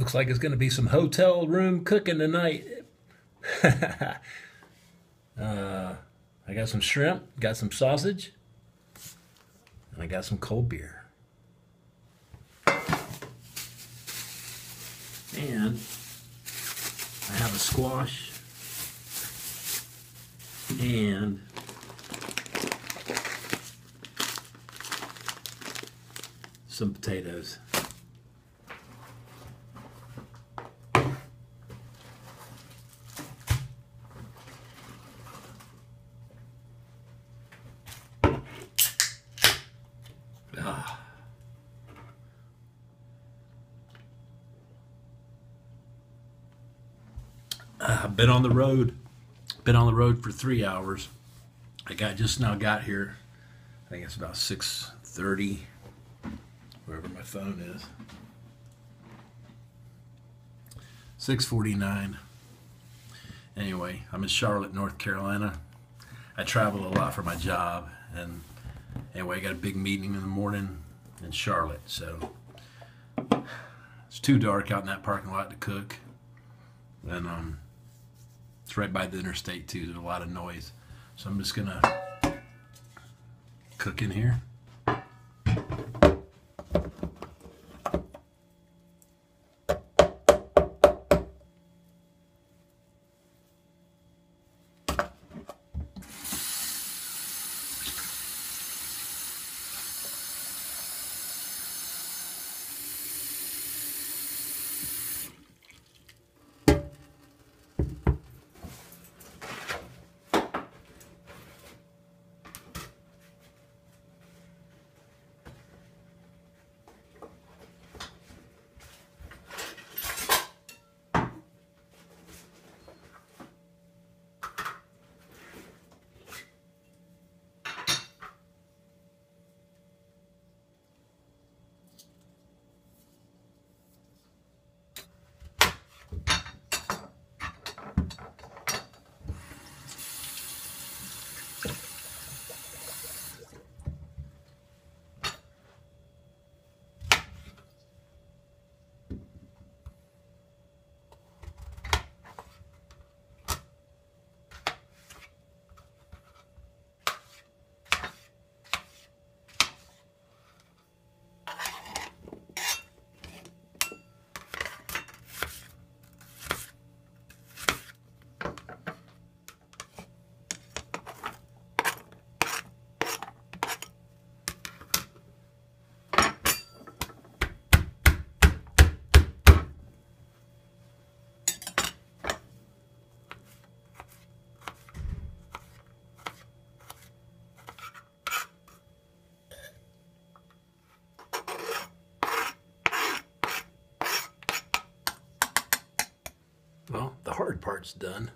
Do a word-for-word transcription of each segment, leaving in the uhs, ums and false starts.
Looks like it's going to be some hotel room cooking tonight. uh, I got some shrimp, got some sausage, and I got some cold beer. And I have a squash and some potatoes. Ah. I've been on the road. Been on the road for three hours. I got just now got here. I think it's about six thirty. Wherever my phone is. six forty-nine. Anyway, I'm in Charlotte, North Carolina. I travel a lot for my job, and anyway, I got a big meeting in the morning in Charlotte, so it's too dark out in that parking lot to cook. And um it's right by the interstate too. There's a lot of noise. So I'm just gonna cook in here. Well, the hard part's done.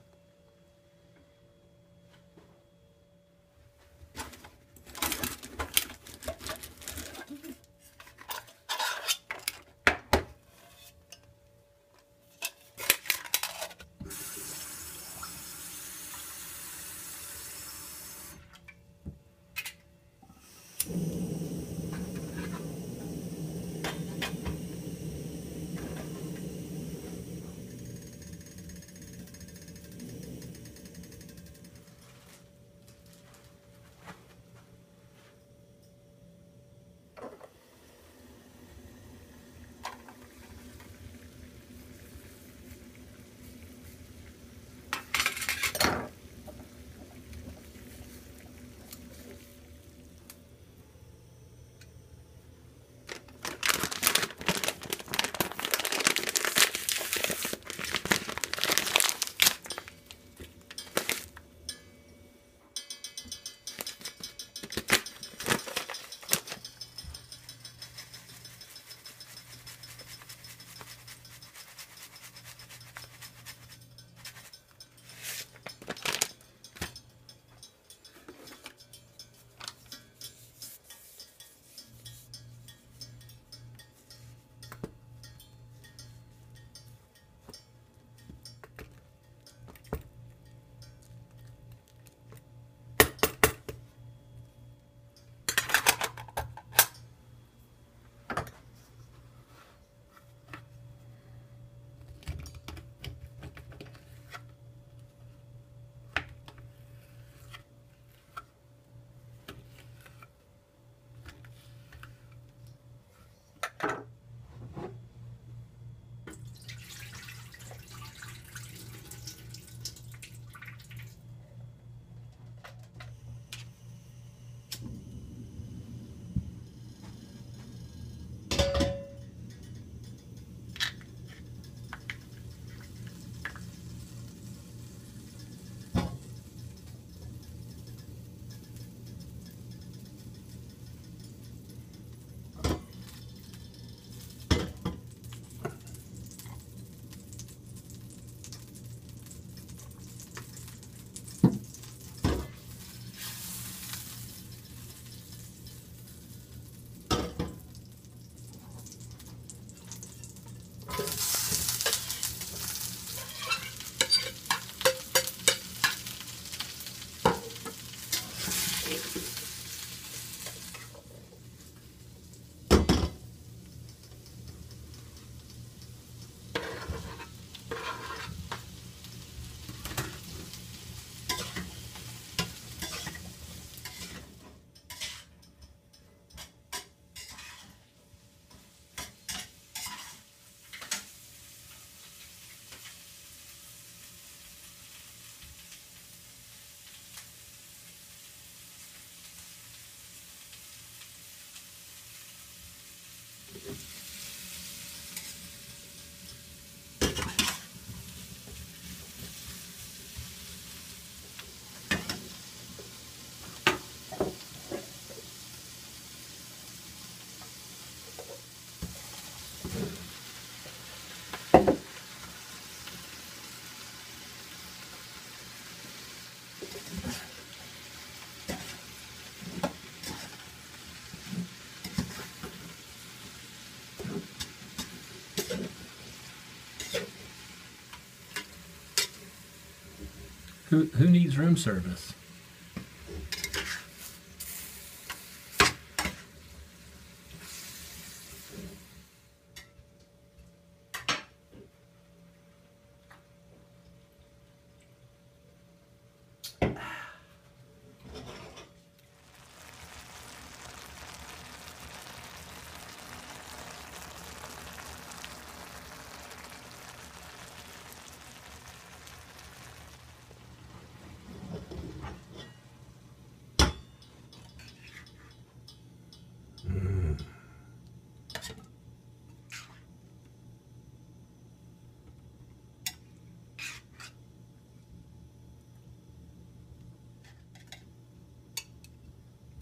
Who, who needs room service?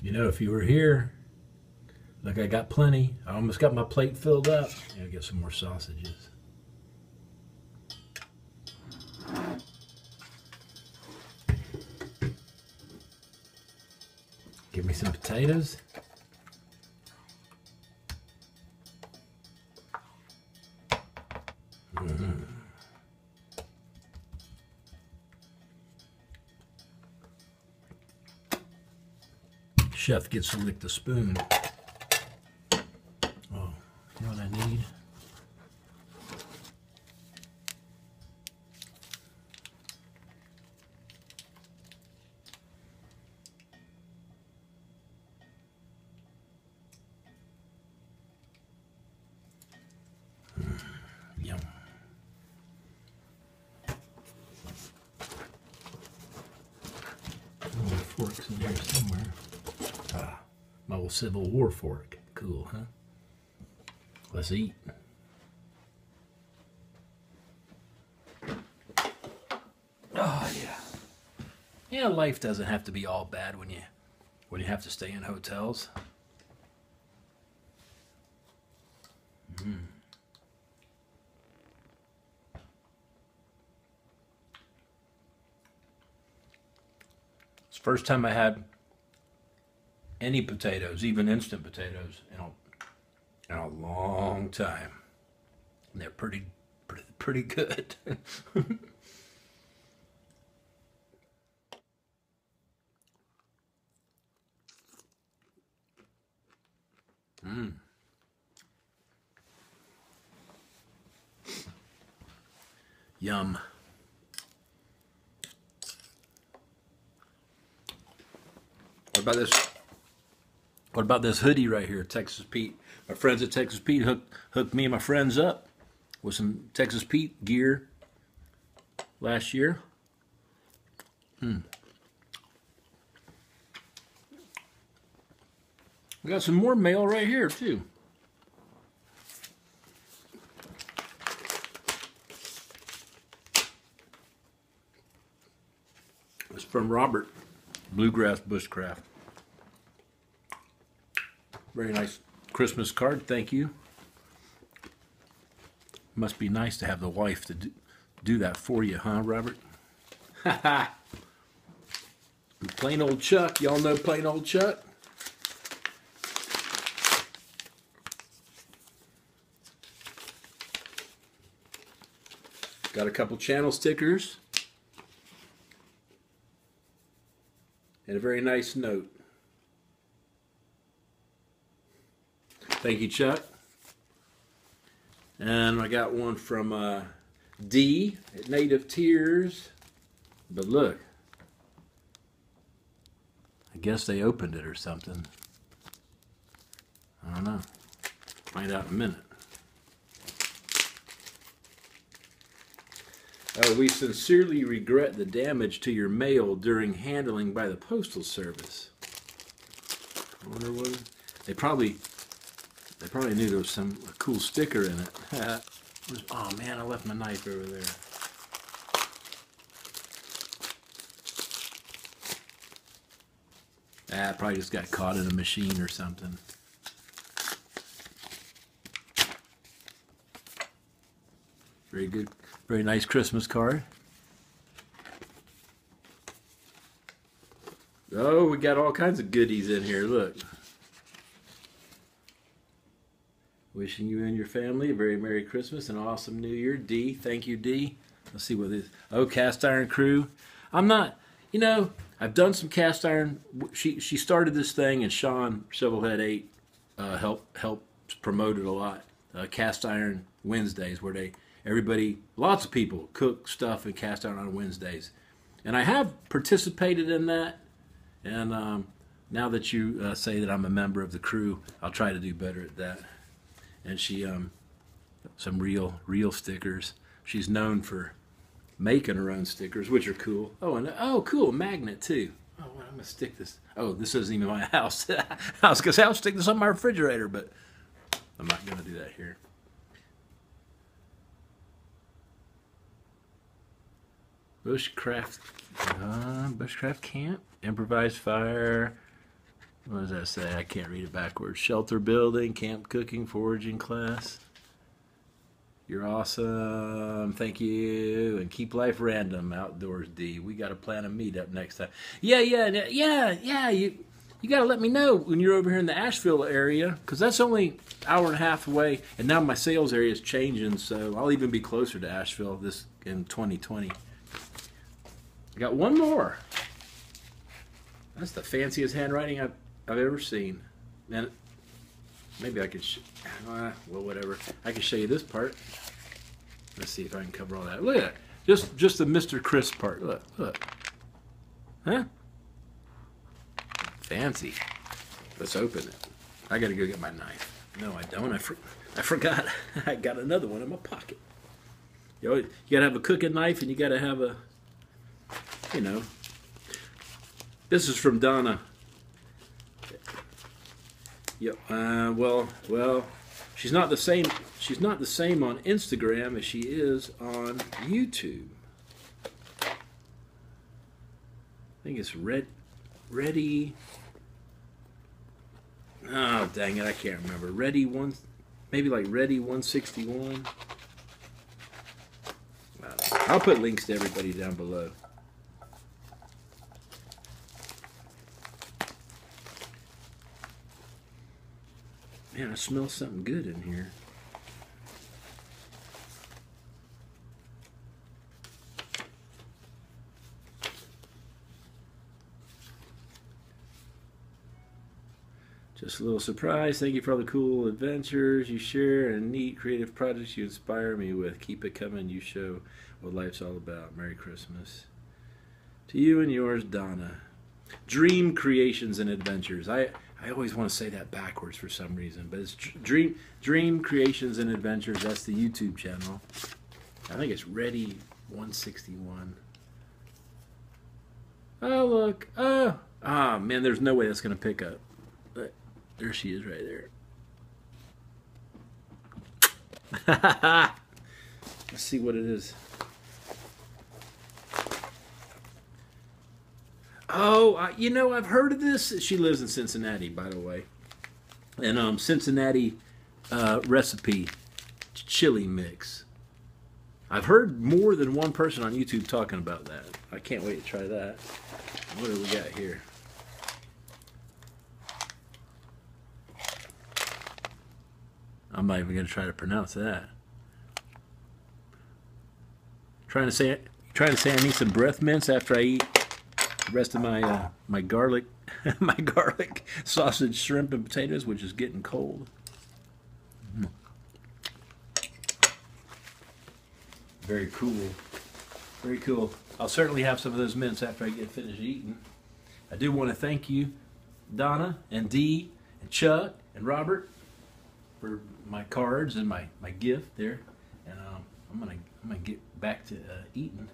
You know, if you were here, look, I got plenty. I almost got my plate filled up. I'll get some more sausages. Give me some potatoes. Chef gets to lick the spoon. Oh, you know what I need? Civil War fork. Cool, huh? Let's eat. Oh, yeah. Yeah, life doesn't have to be all bad when you when you have to stay in hotels. Mm. It's the first time I had any potatoes, even instant potatoes, in a, in a long time. And they're pretty, pretty, pretty good. Mmm. Yum. What about this? What about this hoodie right here, Texas Pete? My friends at Texas Pete hooked, hooked me and my friends up with some Texas Pete gear last year. Mm. We got some more mail right here, too. It's from Robert, Bluegrass Bushcraft. Very nice Christmas card, thank you. Must be nice to have the wife to do, do that for you, huh, Robert? Ha ha! Plain Old Chuck, y'all know Plain Old Chuck? Got a couple channel stickers. And a very nice note. Thank you, Chuck. And I got one from uh, D at Native Tearzz. But look, I guess they opened it or something. I don't know. Find out in a minute. Uh, we sincerely regret the damage to your mail during handling by the Postal Service. I wonder what they probably. They probably knew there was some a cool sticker in it. Oh man, I left my knife over there. Ah, it probably just got caught in a machine or something. Very good, very nice Christmas card. Oh, we got all kinds of goodies in here, look. Wishing you and your family a very Merry Christmas and an awesome New Year. D, thank you, D. Let's see what this. Oh, Cast Iron Crew. I'm not, you know, I've done some cast iron. She she started this thing, and Sean, Shovelhead eight, uh, helped, helped promote it a lot. Uh, Cast Iron Wednesdays, where they, everybody, lots of people cook stuff in cast iron on Wednesdays. And I have participated in that. And um, now that you uh, say that I'm a member of the crew, I'll try to do better at that. And she, um, some real, real stickers. She's known for making her own stickers, which are cool. Oh, and oh, cool, magnet too. Oh, I'm gonna stick this. Oh, this isn't even my house. I was gonna say I'll stick this on my refrigerator, but I'm not gonna do that here. Bushcraft, uh, Bushcraft Camp, Improvised Fire, what does that say? I can't read it backwards. Shelter Building, Camp Cooking, Foraging Class. You're awesome, thank you. And Keep Life Random, Outdoors D. We got to plan a meetup next time. Yeah, yeah, yeah, yeah. You, you got to let me know when you're over here in the Asheville area, because that's only an hour and a half away. And now my sales area is changing, so I'll even be closer to Asheville this in twenty twenty. I got one more. That's the fanciest handwriting I've, I've ever seen. And maybe I could, sh uh, well, whatever. I can show you this part. Let's see if I can cover all that. Look at that. Just, just the Mister Crisp part. Look, look. Huh? Fancy. Let's open it. I gotta go get my knife. No, I don't. I, for I forgot. I got another one in my pocket. You always, you gotta have a cooking knife, and you gotta have a, you know. This is from Donna. Yep. Uh, well, well, she's not the same. She's not the same on Instagram as she is on YouTube. I think it's Red, Ready. Oh, dang it! I can't remember. Ready one, maybe like Ready one sixty-one. I'll put links to everybody down below. Man, I smell something good in here. Just a little surprise. Thank you for all the cool adventures you share and neat creative projects you inspire me with. Keep it coming. You show what life's all about. Merry Christmas. To you and yours, Donna. Dream Creations and Adventures. I... I always want to say that backwards for some reason, but it's Dream Dream Creations and Adventures. That's the YouTube channel. I think it's Ready one sixty-one. Oh, look. Oh, ah, man, there's no way that's going to pick up. But there she is right there. Let's see what it is. Oh, I, you know, I've heard of this. She lives in Cincinnati, by the way. And um, Cincinnati uh, recipe chili mix. I've heard more than one person on YouTube talking about that. I can't wait to try that. What do we got here? I'm not even going to try to pronounce that. Trying to say, trying to say I need some breath mints after I eat the rest of my uh, my garlic my garlic sausage, shrimp, and potatoes, which is getting cold. Mm. Very cool, very cool. I'll certainly have some of those mints after I get finished eating. I do want to thank you, Donna and D and Chuck and Robert, for my cards and my my gift there. And um, I'm gonna I'm gonna get back to uh, eating,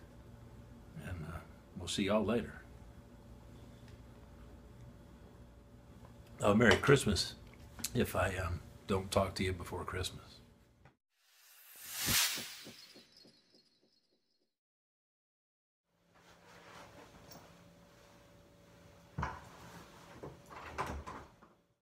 and uh, we'll see y'all later. Oh, Merry Christmas, if I um, don't talk to you before Christmas.